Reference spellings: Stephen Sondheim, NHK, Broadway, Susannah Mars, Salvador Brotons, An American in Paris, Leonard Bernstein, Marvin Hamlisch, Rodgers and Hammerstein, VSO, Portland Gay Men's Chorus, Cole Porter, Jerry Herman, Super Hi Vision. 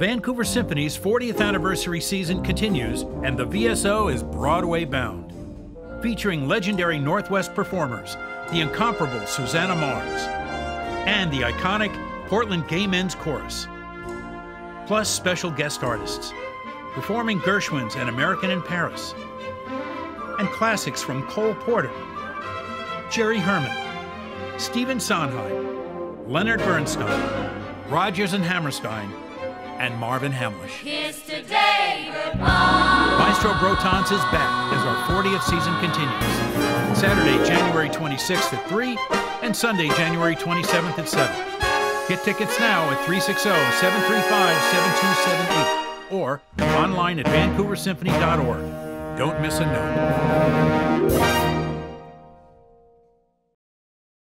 Vancouver Symphony's 40th anniversary season continues, and the VSO is Broadway bound. Featuring legendary Northwest performers, the incomparable Susannah Mars, and the iconic Portland Gay Men's Chorus. Plus special guest artists, performing Gershwin's An American in Paris, and classics from Cole Porter, Jerry Herman, Stephen Sondheim, Leonard Bernstein, Rodgers and Hammerstein, and Marvin Hamlisch. Here's today, goodbye. Maestro Brotons is back as our 40th season continues. Saturday, January 26th at 3, and Sunday, January 27th at 7. Get tickets now at 360-735-7278. Or online at VancouverSymphony.org. Don't miss a note.